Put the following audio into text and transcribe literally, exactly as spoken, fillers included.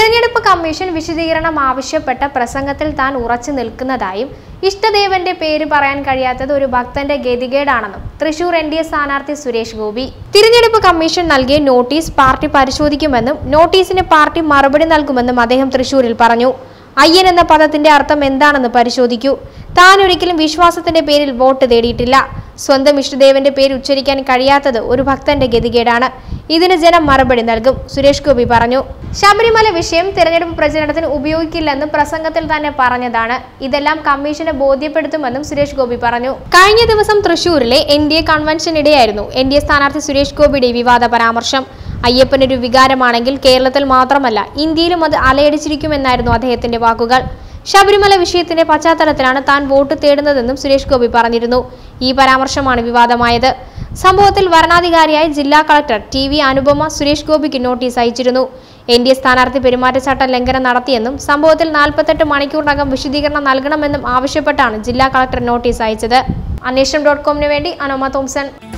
തിരഞ്ഞെടുപ്പ് കമ്മീഷൻ വിശദീകരണം ആവശ്യപ്പെട്ട പ്രസംഗത്തിൽ താൻ ഉറച്ചു നിൽക്കുന്നതായും ഇഷ്ടദേവന്റെ പേര് പറയാൻ കഴിയാത്തത് ഒരു ഭക്തന്റെ ഗതികേടാണെന്നും തൃശൂർ എൻ ഡി എ സ്ഥാനാർത്ഥി സുരേഷ് ഗോപി. തിരഞ്ഞെടുപ്പ് കമ്മീഷൻ നൽകിയ നോട്ടീസ് പാർട്ടി പരിശോധിക്കുമെന്നും നോട്ടീസിന് പാർട്ടി മറുപടി നൽകുമെന്നും അദ്ദേഹം തൃശൂരിൽ പറഞ്ഞു. അയ്യൻ എന്ന പദത്തിന്റെ അർത്ഥം എന്താണെന്ന് പരിശോധിക്കൂ. താൻ ഒരിക്കലും വിശ്വാസത്തിന്റെ പേരിൽ വോട്ട് തേടിയിട്ടില്ല. സ്വന്തം ഇഷ്ടദേവന്റെ പേര് ഉച്ചരിക്കാൻ കഴിയാത്തത് ഒരു ഭക്തന്റെ ഗതികേടാണ്. ഇതിന് ജനം മറുപടി നൽകും, സുരേഷ് ഗോപി പറഞ്ഞു. ശബരിമല വിഷയം തിരഞ്ഞെടുപ്പ് പ്രചരണത്തിന് ഉപയോഗിക്കില്ലെന്നും പ്രസംഗത്തിൽ തന്നെ പറഞ്ഞതാണ്. ഇതെല്ലാം കമ്മീഷനെ ബോധ്യപ്പെടുത്തുമെന്നും സുരേഷ് ഗോപി പറഞ്ഞു. കഴിഞ്ഞ ദിവസം തൃശൂരിലെ എൻ ഡി എ കൺവെൻഷനിടെയായിരുന്നു എൻ ഡി എ സ്ഥാനാർത്ഥി സുരേഷ് ഗോപിയുടെ വിവാദ പരാമർശം. അയ്യപ്പനൊരു വികാരമാണെങ്കിൽ കേരളത്തിൽ മാത്രമല്ല ഇന്ത്യയിലും അത് അലയടിച്ചിരിക്കുമെന്നായിരുന്നു അദ്ദേഹത്തിന്റെ വാക്കുകൾ. ശബരിമല വിഷയത്തിന്റെ പശ്ചാത്തലത്തിലാണ് താൻ വോട്ട് തേടുന്നതെന്നും സുരേഷ് ഗോപി പറഞ്ഞിരുന്നു. ഈ പരാമർശമാണ് വിവാദമായത്. സംഭവത്തിൽ വരണാധികാരിയായ ജില്ലാ collector T V Anupama Suresh ഗോപിക്ക് നോട്ടീസ് അയച്ചിരുന്നു. എൻ ഡി എ സ്ഥാനാർത്ഥി പെരുമാറ്റച്ചട്ട ലംഘനം നടത്തിയെന്നും സംഭവത്തിൽ നാൽപ്പത്തെട്ട് മണിക്കൂറിനകം വിശദീകരണം നൽകണമെന്നും ആവശ്യപ്പെട്ടാണ് ജില്ലാ കളക്ടർ നോട്ടീസ് അയച്ചത്. അന്വേഷണം ഡോട്ട് കോമിന് വേണ്ടി അനുപമ തോംസൺ.